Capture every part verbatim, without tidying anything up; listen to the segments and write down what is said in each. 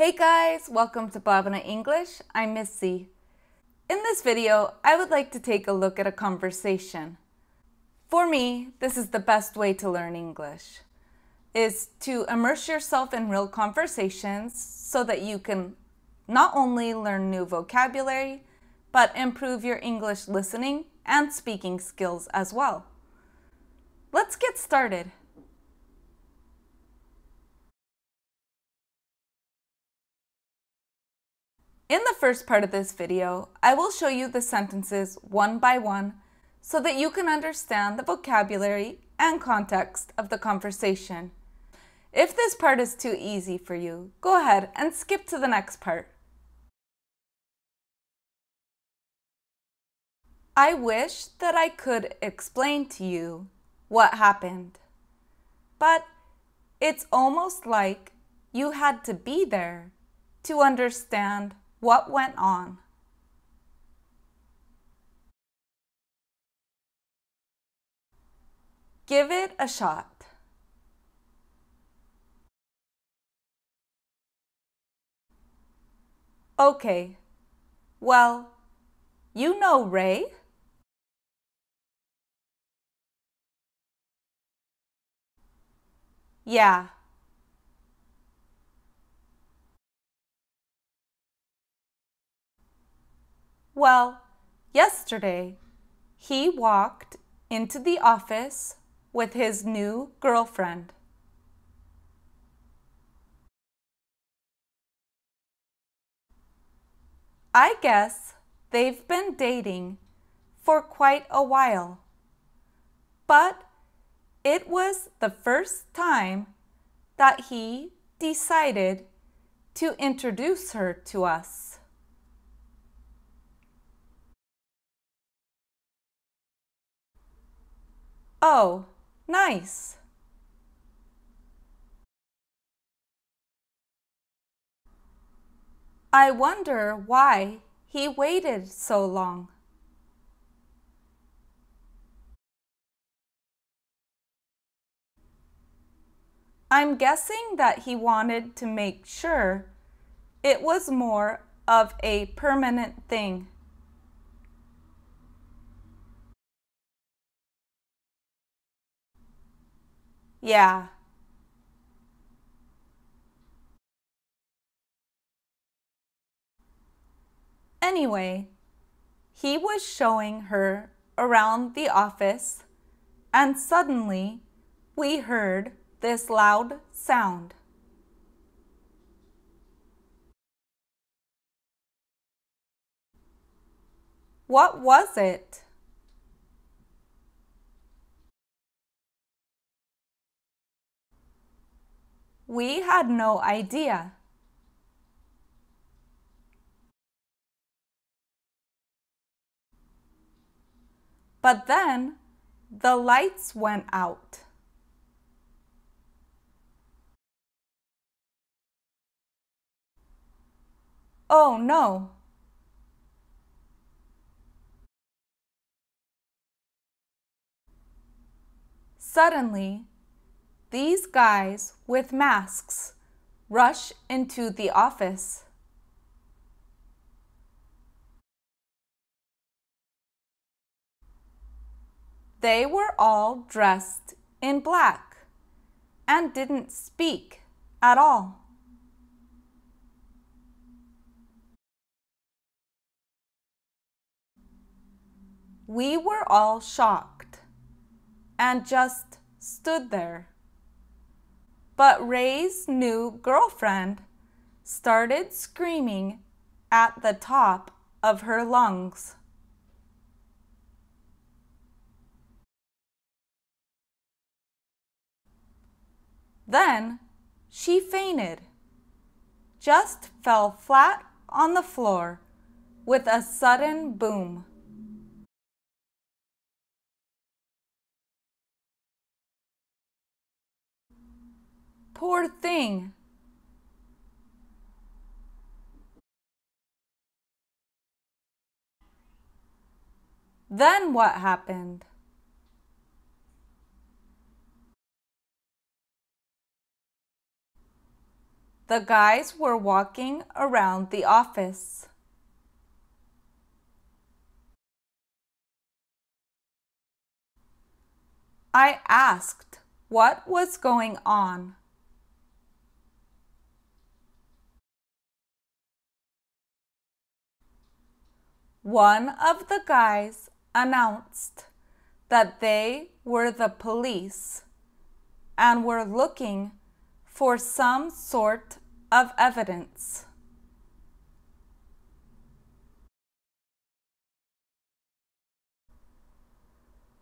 Hey guys, welcome to Blabbinit English. I'm Missy. In this video, I would like to take a look at a conversation. For me, this is the best way to learn English, is to immerse yourself in real conversations so that you can not only learn new vocabulary, but improve your English listening and speaking skills as well. Let's get started. In the first part of this video, I will show you the sentences one by one so that you can understand the vocabulary and context of the conversation. If this part is too easy for you, go ahead and skip to the next part. I wish that I could explain to you what happened, but it's almost like you had to be there to understand what went on. Give it a shot. Okay, well, you know Ray? Yeah. Well, yesterday, he walked into the office with his new girlfriend. I guess they've been dating for quite a while, but it was the first time that he decided to introduce her to us. Oh, nice. I wonder why he waited so long. I'm guessing that he wanted to make sure it was more of a permanent thing. Yeah. Anyway, he was showing her around the office, and suddenly we heard this loud sound. What was it? We had no idea. But then the lights went out. Oh no. Suddenly, these guys with masks rush into the office. They were all dressed in black and didn't speak at all. We were all shocked and just stood there. But Ray's new girlfriend started screaming at the top of her lungs. Then she fainted, just fell flat on the floor with a sudden boom. Poor thing. Then what happened? The guys were walking around the office. I asked what was going on. One of the guys announced that they were the police and were looking for some sort of evidence.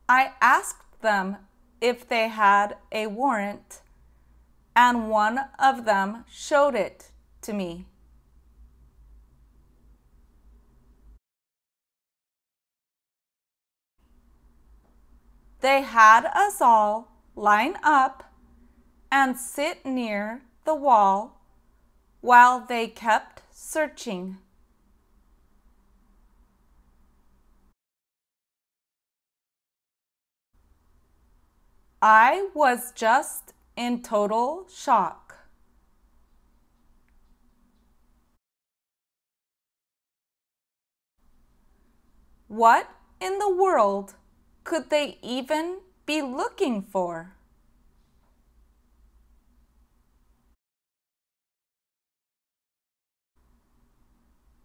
I asked them if they had a warrant, and one of them showed it to me. They had us all line up and sit near the wall while they kept searching. I was just in total shock. What in the world could they even be looking for?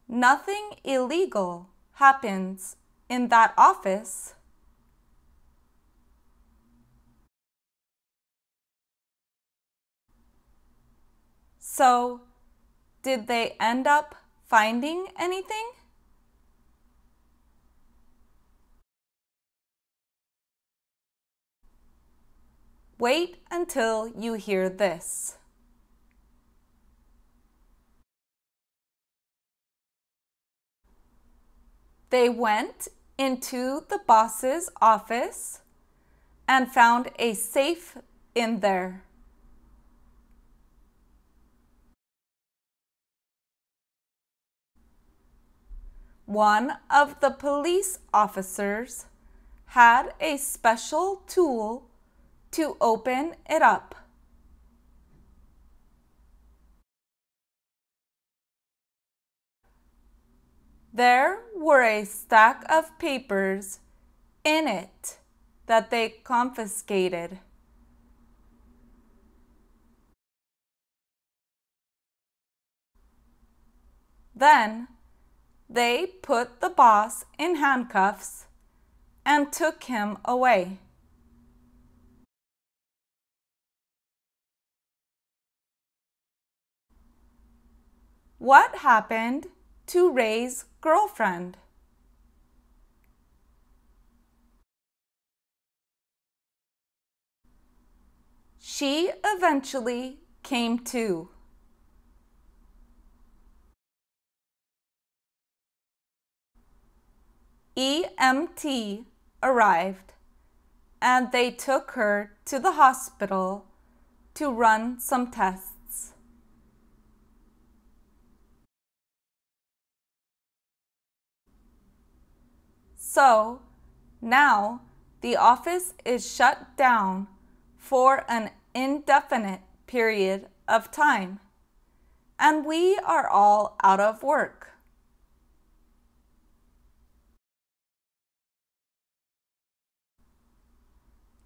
Nothing illegal happens in that office. So, did they end up finding anything? Wait until you hear this. They went into the boss's office and found a safe in there. One of the police officers had a special tool to open it up. There were a stack of papers in it that they confiscated. Then they put the boss in handcuffs and took him away. What happened to Ray's girlfriend? She eventually came to. E M T arrived and they took her to the hospital to run some tests. So, now the office is shut down for an indefinite period of time, and we are all out of work.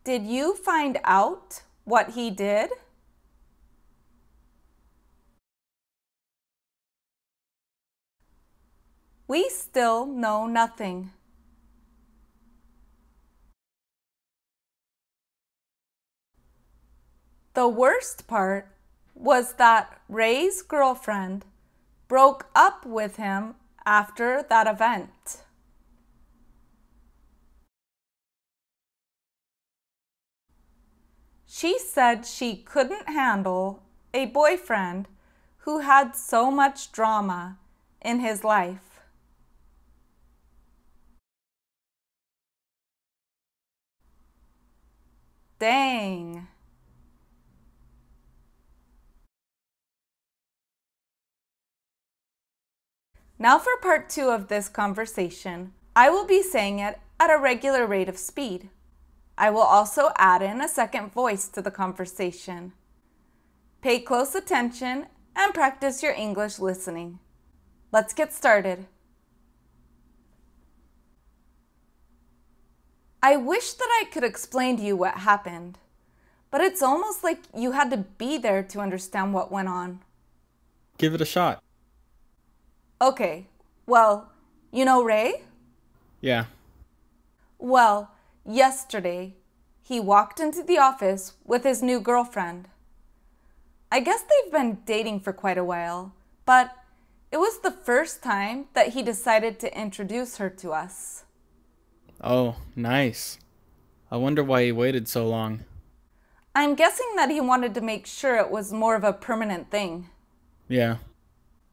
Did you find out what he did? We still know nothing. The worst part was that Ray's girlfriend broke up with him after that event. She said she couldn't handle a boyfriend who had so much drama in his life. Dang. Now for part two of this conversation. I will be saying it at a regular rate of speed. I will also add in a second voice to the conversation. Pay close attention and practice your English listening. Let's get started. I wish that I could explain to you what happened, but it's almost like you had to be there to understand what went on. Give it a shot. Okay, well, you know Ray? Yeah. Well, yesterday, he walked into the office with his new girlfriend. I guess they've been dating for quite a while, but it was the first time that he decided to introduce her to us. Oh, nice. I wonder why he waited so long. I'm guessing that he wanted to make sure it was more of a permanent thing. Yeah.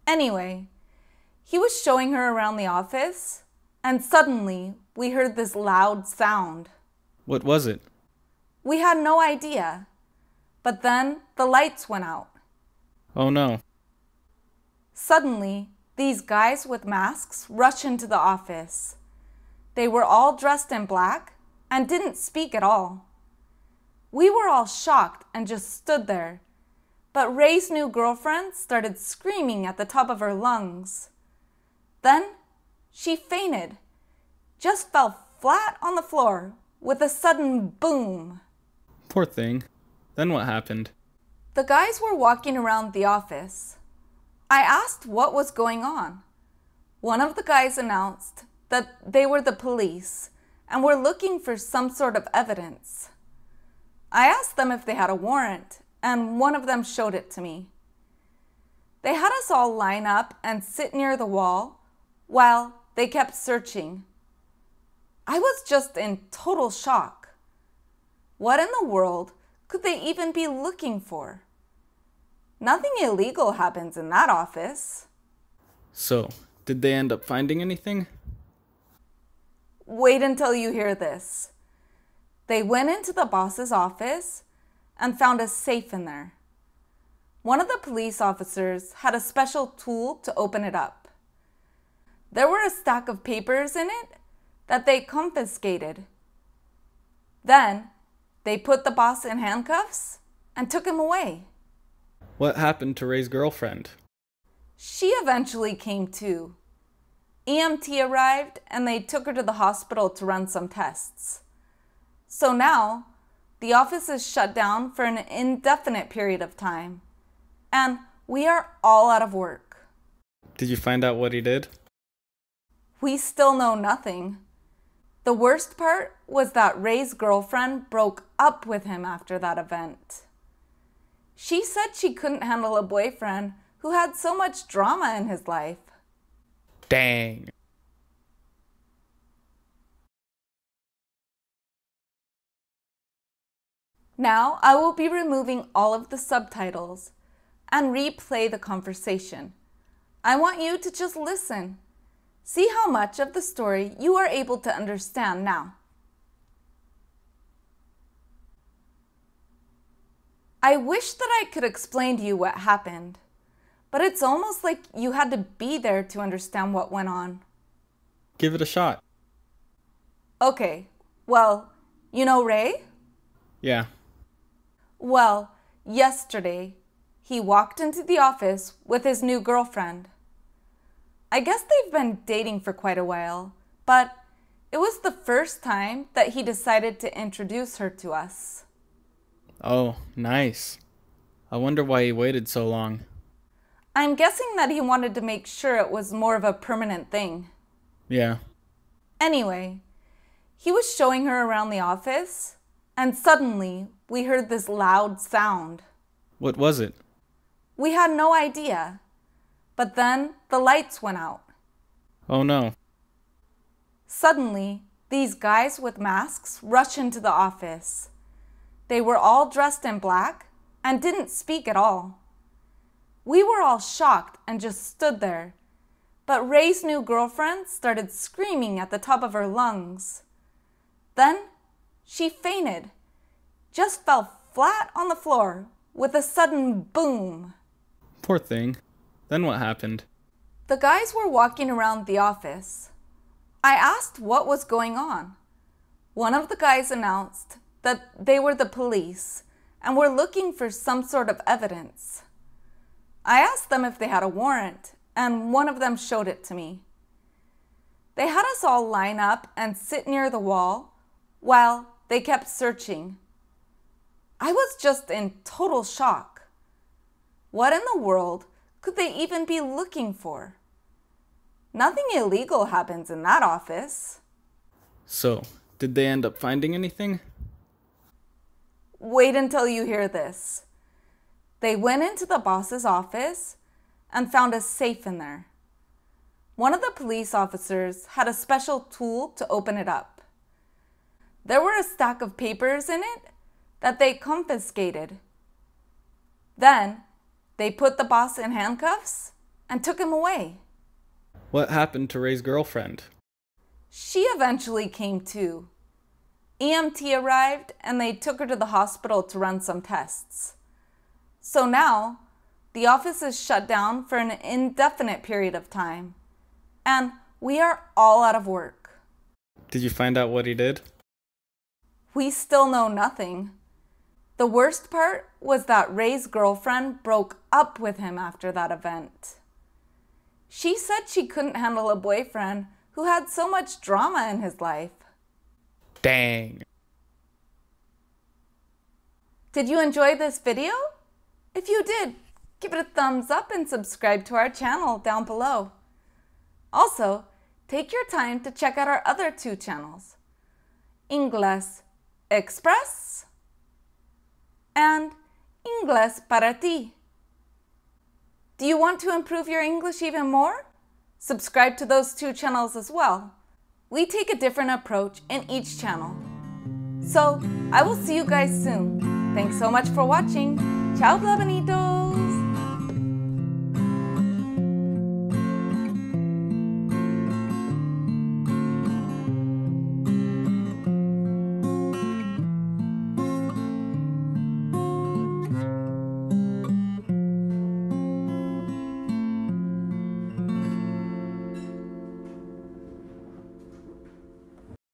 Anyway, he was showing her around the office, and suddenly we heard this loud sound. What was it? We had no idea, but then the lights went out. Oh no. Suddenly, these guys with masks rush into the office. They were all dressed in black and didn't speak at all. We were all shocked and just stood there, but Ray's new girlfriend started screaming at the top of her lungs. Then she fainted, just fell flat on the floor with a sudden boom. Poor thing. Then what happened? The guys were walking around the office. I asked what was going on. One of the guys announced that they were the police and were looking for some sort of evidence. I asked them if they had a warrant, and one of them showed it to me. They had us all line up and sit near the wall while they kept searching. I was just in total shock. What in the world could they even be looking for? Nothing illegal happens in that office. So, did they end up finding anything? Wait until you hear this. They went into the boss's office and found a safe in there. One of the police officers had a special tool to open it up. There were a stack of papers in it that they confiscated. Then they put the boss in handcuffs and took him away. What happened to Ray's girlfriend? She eventually came to. E M T arrived and they took her to the hospital to run some tests. So now, the office is shut down for an indefinite period of time, and we are all out of work. Did you find out what he did? We still know nothing. The worst part was that Ray's girlfriend broke up with him after that event. She said she couldn't handle a boyfriend who had so much drama in his life. Dang. Now I will be removing all of the subtitles and replay the conversation. I want you to just listen. See how much of the story you are able to understand now. I wish that I could explain to you what happened, but it's almost like you had to be there to understand what went on. Give it a shot. Okay, well, you know Ray? Yeah. Well, yesterday, he walked into the office with his new girlfriend. I guess they've been dating for quite a while, but it was the first time that he decided to introduce her to us. Oh, nice. I wonder why he waited so long. I'm guessing that he wanted to make sure it was more of a permanent thing. Yeah. Anyway, he was showing her around the office, and suddenly, we heard this loud sound. What was it? We had no idea, but then the lights went out. Oh no. Suddenly, these guys with masks rush into the office. They were all dressed in black and didn't speak at all. We were all shocked and just stood there, but Ray's new girlfriend started screaming at the top of her lungs. Then she fainted, just fell flat on the floor with a sudden boom. Poor thing. Then what happened? The guys were walking around the office. I asked what was going on. One of the guys announced that they were the police and were looking for some sort of evidence. I asked them if they had a warrant, and one of them showed it to me. They had us all line up and sit near the wall while they kept searching. I was just in total shock. What in the world could they even be looking for? Nothing illegal happens in that office. So, did they end up finding anything? Wait until you hear this. They went into the boss's office and found a safe in there. One of the police officers had a special tool to open it up. There were a stack of papers in it that they confiscated. Then they put the boss in handcuffs and took him away. What happened to Ray's girlfriend? She eventually came to. E M T arrived and they took her to the hospital to run some tests. So now, the office is shut down for an indefinite period of time, and we are all out of work. Did you find out what he did? We still know nothing. The worst part was that Ray's girlfriend broke up with him after that event. She said she couldn't handle a boyfriend who had so much drama in his life. Dang. Did you enjoy this video? If you did, give it a thumbs up and subscribe to our channel down below. Also, take your time to check out our other two channels, Inglés Express and Ingles para ti. Do you want to improve your English even more? Subscribe to those two channels as well. We take a different approach in each channel. So, I will see you guys soon. Thanks so much for watching. Ciao, Blabbinit.